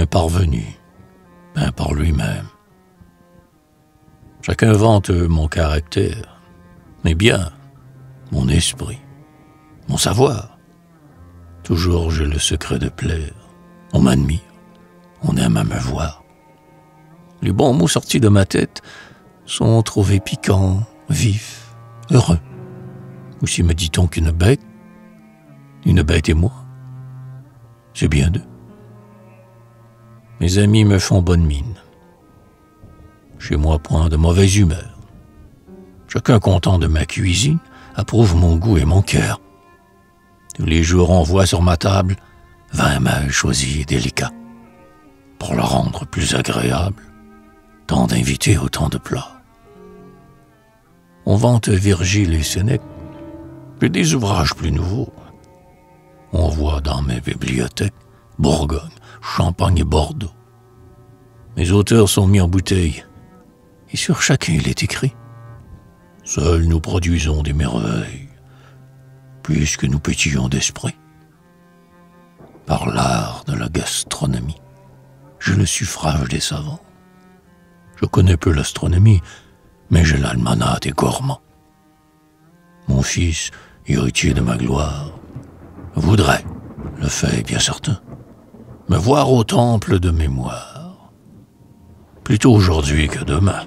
un parvenu, peint par lui-même. Chacun vante mon caractère, mes biens, mon esprit, mon savoir. Toujours j'ai le secret de plaire, on m'admire, on aime à me voir. Les bons mots sortis de ma tête sont trouvés piquants, vifs, heureux. Aussi me dit-on qu'une bête, et moi, c'est bien d'eux. Mes amis me font bonne mine. Chez moi, point de mauvaise humeur. Chacun content de ma cuisine, approuve mon goût et mon cœur. Tous les jours, on voit sur ma table 20 mets choisis et délicats. Pour le rendre plus agréable, tant d'invités, autant de plats. On vante Virgile et Sénèque, puis des ouvrages plus nouveaux. On voit dans mes bibliothèques Bourgogne, Champagne et Bordeaux. Mes auteurs sont mis en bouteille, et sur chacun il est écrit. Seuls nous produisons des merveilles, puisque nous pétillons d'esprit. Par l'art de la gastronomie, j'ai le suffrage des savants. Je connais peu l'astronomie, mais j'ai l'almanach des gourmands. Mon fils, héritier de ma gloire, voudrait, le fait est bien certain, me voir au temple de mémoire, plutôt aujourd'hui que demain.